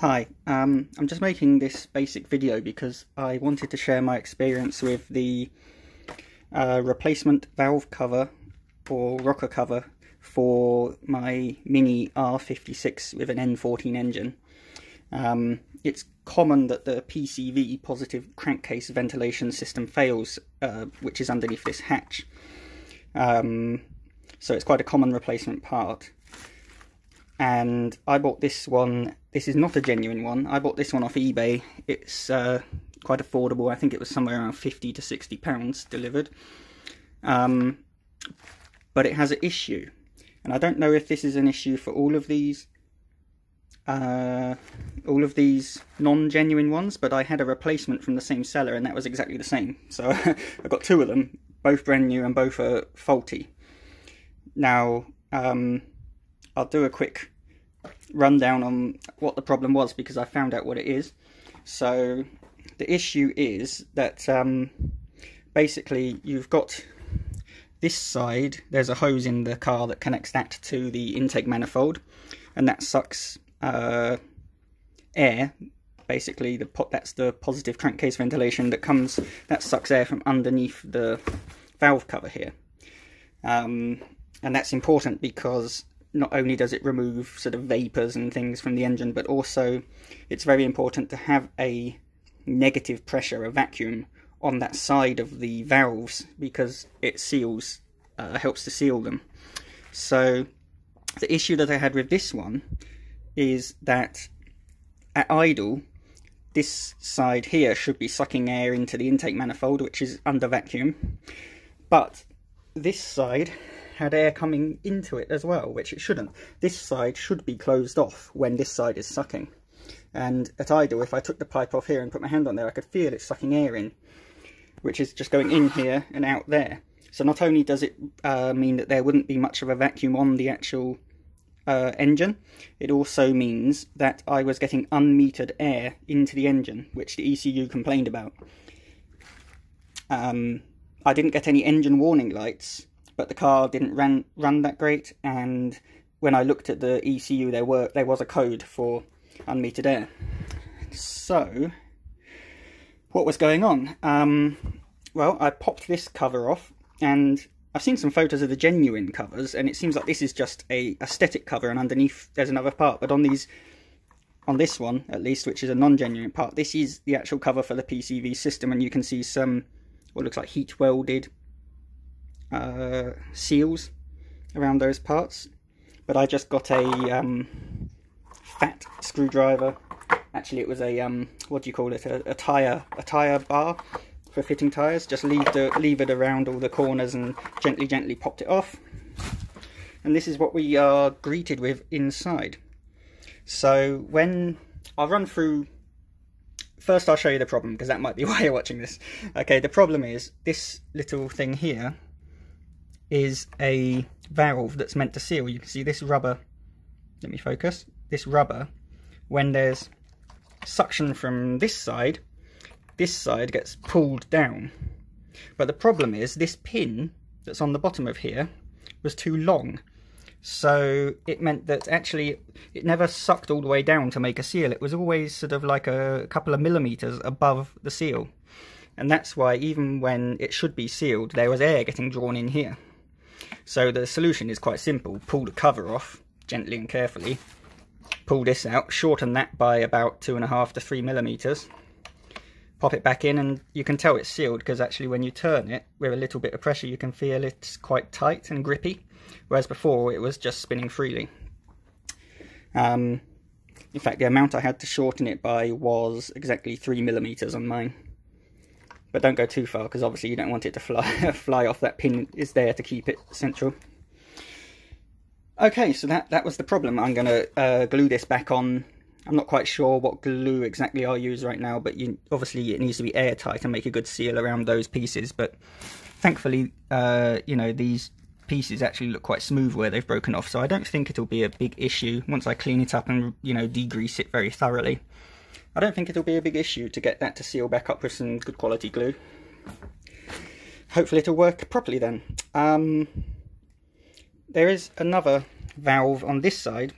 Hi, I'm just making this basic video because I wanted to share my experience with the replacement valve cover or rocker cover for my Mini R56 with an N14 engine. It's common that the PCV, positive crankcase ventilation system, fails, which is underneath this hatch. So it's quite a common replacement part. And I bought this one. This is not a genuine one. I bought this one off eBay. It's quite affordable. I think it was somewhere around £50 to £60 delivered. But it has an issue, and I don't know if this is an issue for all of these non-genuine ones. But I had a replacement from the same seller, and that was exactly the same. So I got two of them, both brand new, and both are faulty. Now. I'll do a quick rundown on what the problem was because I found out what it is. So the issue is that basically you've got this side, there's a hose in the car that connects that to the intake manifold, and that sucks air. Basically that's the positive crankcase ventilation that sucks air from underneath the valve cover here. And that's important because not only does it remove sort of vapors and things from the engine, but also it's very important to have a negative pressure, a vacuum, on that side of the valves because it seals, helps to seal them. So the issue that I had with this one is that at idle, this side here should be sucking air into the intake manifold, which is under vacuum, but this side had air coming into it as well, which it shouldn't. This side should be closed off when this side is sucking. And at idle, if I took the pipe off here and put my hand on there, I could feel it sucking air in, which is just going in here and out there. So not only does it mean that there wouldn't be much of a vacuum on the actual engine, it also means that I was getting unmetered air into the engine, which the ECU complained about. I didn't get any engine warning lights, but the car didn't run that great, and when I looked at the ECU there was a code for unmetered air. So what was going on? Well, I popped this cover off, and I've seen some photos of the genuine covers, and it seems like this is just a aesthetic cover, and underneath there's another part, but on this one at least, which is a non-genuine part, this is the actual cover for the PCV system, and you can see some what looks like heat welded seals around those parts. But I just got a fat screwdriver. Actually it was a what do you call it, a tire bar for fitting tires. Just levered around all the corners and gently popped it off, and this is what we are greeted with inside. So when I'll run through, first I'll show you the problem, because that might be why you're watching this. Okay, the problem is this little thing here is a valve that's meant to seal. You can see this rubber, let me focus, this rubber, when there's suction from this side gets pulled down. But the problem is this pin that's on the bottom of here was too long. So it meant that actually it never sucked all the way down to make a seal. It was always sort of like a couple of millimeters above the seal. And that's why even when it should be sealed, there was air getting drawn in here. So the solution is quite simple. Pull the cover off, gently and carefully. Pull this out, shorten that by about 2.5 to 3 millimeters. Pop it back in, and you can tell it's sealed because actually when you turn it with a little bit of pressure, you can feel it's quite tight and grippy, whereas before it was just spinning freely. In fact, the amount I had to shorten it by was exactly 3 millimeters on mine. But don't go too far because obviously you don't want it to fly off. That pin is there to keep it central. Okay, so that was the problem. I'm going to glue this back on. I'm not quite sure what glue exactly I'll use right now, but obviously it needs to be airtight and make a good seal around those pieces. But thankfully, you know, these pieces actually look quite smooth where they've broken off, so I don't think it'll be a big issue once I clean it up and, you know, degrease it very thoroughly. I don't think it'll be a big issue to get that to seal back up with some good quality glue. Hopefully it'll work properly then. There is another valve on this side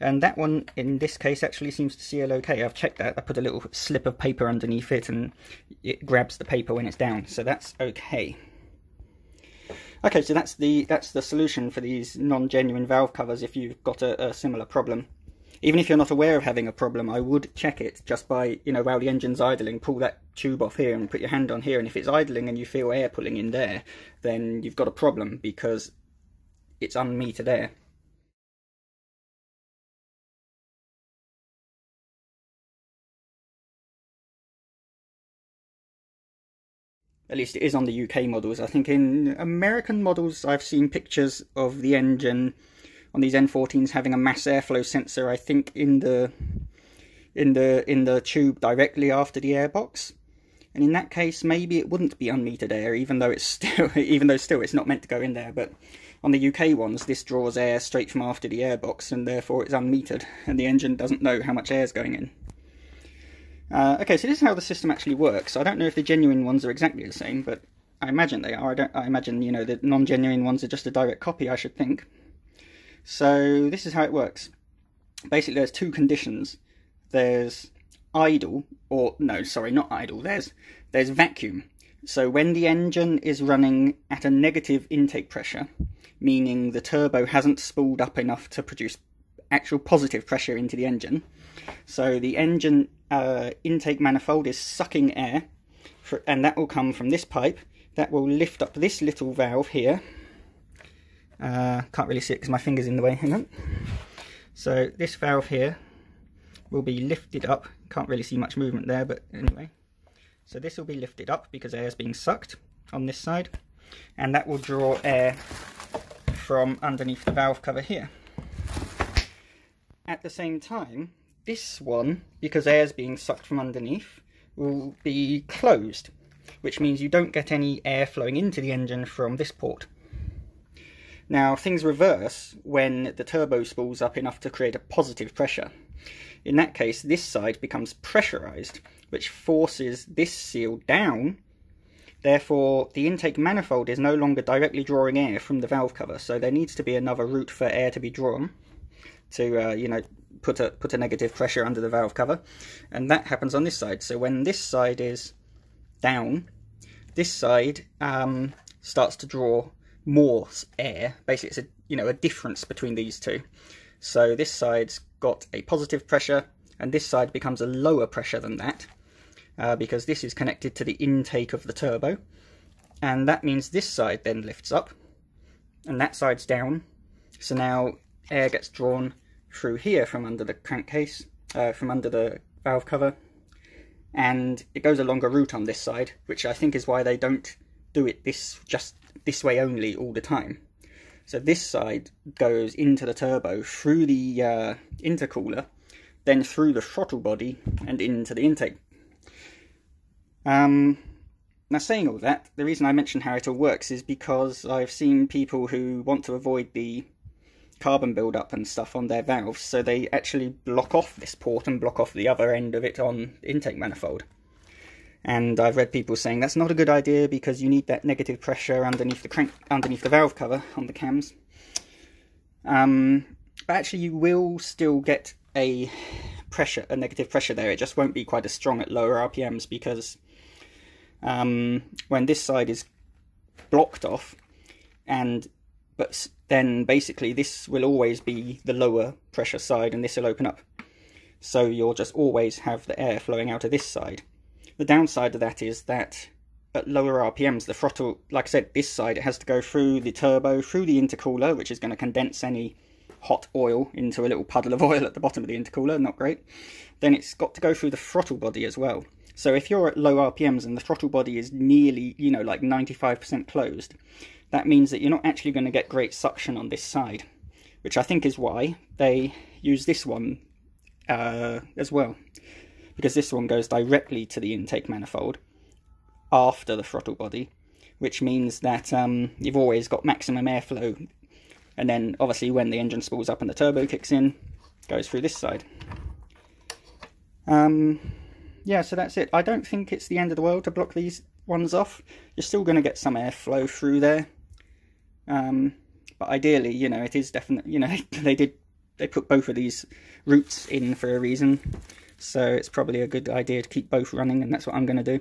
and that one in this case actually seems to seal okay. I've checked that. I put a little slip of paper underneath it and it grabs the paper when it's down, so that's okay. Okay, so that's the solution for these non-genuine valve covers if you've got a similar problem. Even if you're not aware of having a problem, I would check it just by, you know, while the engine's idling, pull that tube off here and put your hand on here, and if it's idling and you feel air pulling in there, then you've got a problem because it's unmetered air. At least it is on the UK models. I think in American models I've seen pictures of the engine on these N14s having a mass airflow sensor, I think in the tube directly after the airbox. And in that case, maybe it wouldn't be unmetered air, even though still it's not meant to go in there. But on the UK ones, this draws air straight from after the airbox, and therefore it's unmetered, and the engine doesn't know how much air is going in. Okay, so this is how the system actually works. I don't know if the genuine ones are exactly the same, but I imagine they are. I imagine, you know, the non-genuine ones are just a direct copy, I should think. So this is how it works. Basically, there's two conditions. There's idle, or no, sorry, not idle. There's vacuum. So when the engine is running at a negative intake pressure, meaning the turbo hasn't spooled up enough to produce actual positive pressure into the engine, so the engine intake manifold is sucking air, and that will come from this pipe. That will lift up this little valve here. Can't really see it because my finger's in the way, hang on. So this valve here will be lifted up, can't really see much movement there, but anyway. So this will be lifted up because air is being sucked on this side, and that will draw air from underneath the valve cover here. At the same time, this one, because air is being sucked from underneath, will be closed, which means you don't get any air flowing into the engine from this port. Now, things reverse when the turbo spools up enough to create a positive pressure. In that case, this side becomes pressurized, which forces this seal down. Therefore, the intake manifold is no longer directly drawing air from the valve cover, so there needs to be another route for air to be drawn to, you know, put a negative pressure under the valve cover. And that happens on this side. So when this side is down, this side starts to draw more air. Basically, it's a, you know, a difference between these two. So this side's got a positive pressure, and this side becomes a lower pressure than that, because this is connected to the intake of the turbo, and that means this side then lifts up, and that side's down. So now air gets drawn through here from under the crankcase, from under the valve cover, and it goes a longer route on this side, which I think is why they don't do it just this way only all the time. So this side goes into the turbo through the intercooler, then through the throttle body and into the intake. Now, saying all that, the reason I mention how it all works is because I've seen people who want to avoid the carbon buildup and stuff on their valves, so they actually block off this port and block off the other end of it on intake manifold. And I've read people saying that's not a good idea because you need that negative pressure underneath the valve cover on the cams. But actually, you will still get a negative pressure there. It just won't be quite as strong at lower RPMs because when this side is blocked off, but then basically this will always be the lower pressure side, and this will open up. So you'll just always have the air flowing out of this side. The downside of that is that at lower RPMs, the throttle, like I said, this side, it has to go through the turbo, through the intercooler, which is going to condense any hot oil into a little puddle of oil at the bottom of the intercooler, not great. Then it's got to go through the throttle body as well. So if you're at low RPMs and the throttle body is nearly, you know, like 95% closed, that means that you're not actually going to get great suction on this side, which I think is why they use this one as well, because this one goes directly to the intake manifold after the throttle body, which means that you've always got maximum airflow. And then obviously when the engine spools up and the turbo kicks in, goes through this side. Yeah, so that's it. I don't think it's the end of the world to block these ones off. You're still going to get some airflow through there. But ideally, you know, it is definitely, you know, they did they put both of these routes in for a reason, so it's probably a good idea to keep both running, and that's what I'm going to do.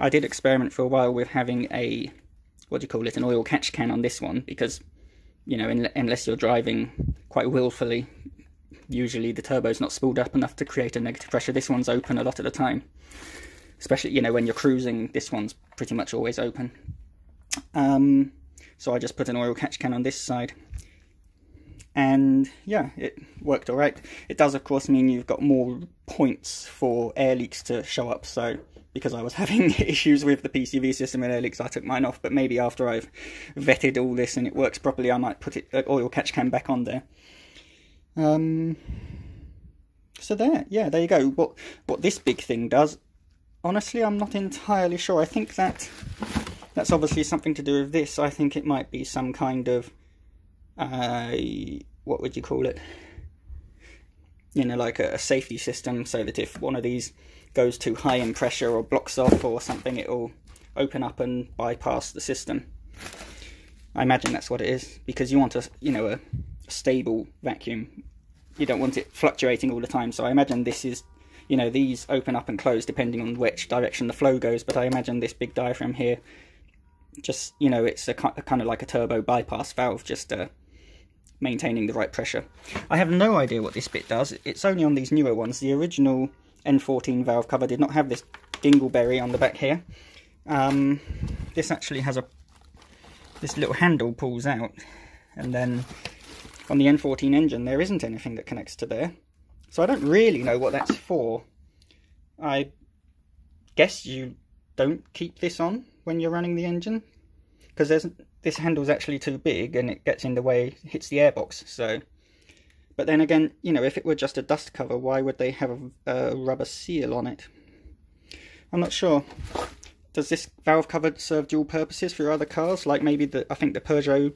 I did experiment for a while with having a, what do you call it, an oil catch can on this one, because, you know, unless you're driving quite willfully, usually the turbo's not spooled up enough to create a negative pressure. This one's open a lot of the time, especially, you know, when you're cruising, this one's pretty much always open. So I just put an oil catch can on this side, and yeah, it worked all right. It does of course mean you've got more points for air leaks to show up, so because I was having issues with the PCV system and air leaks, I took mine off, but maybe after I've vetted all this and it works properly, I might put an oil catch can back on there. So there, yeah, there you go. What this big thing does, honestly, I'm not entirely sure. I think that's obviously something to do with this. I think it might be some kind of, what would you call it? You know, like a safety system, so that if one of these goes too high in pressure or blocks off or something, it'll open up and bypass the system. I imagine that's what it is, because you want a, you know, a stable vacuum. You don't want it fluctuating all the time, so I imagine this is, you know, these open up and close depending on which direction the flow goes, but I imagine this big diaphragm here, just, you know, it's a kind of like a turbo bypass valve, just maintaining the right pressure. I have no idea what this bit does. It's only on these newer ones. The original N14 valve cover did not have this dingleberry on the back here. This actually has a, this little handle pulls out, and then on the N14 engine there isn't anything that connects to there, so I don't really know what that's for. I guess you don't keep this on when you're running the engine, because there's, this handle's actually too big and it gets in the way, hits the airbox. So, but then again, you know, if it were just a dust cover, why would they have a rubber seal on it? I'm not sure. Does this valve cover serve dual purposes for other cars? Like maybe the, I think the Peugeot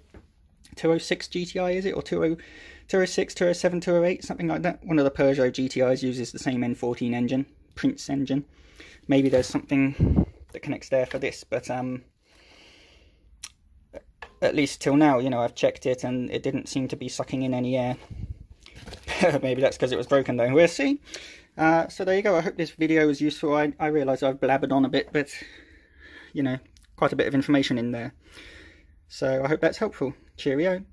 206 GTI, is it, or 206, 207, 208, something like that. One of the Peugeot GTIs uses the same N14 engine, Prince engine. Maybe there's something that connects there for this, but at least till now, you know, I've checked it and it didn't seem to be sucking in any air. Maybe that's because it was broken though, we'll see. So there you go. I hope this video was useful. I realise I've blabbered on a bit, but, you know, quite a bit of information in there. So I hope that's helpful. Cheerio.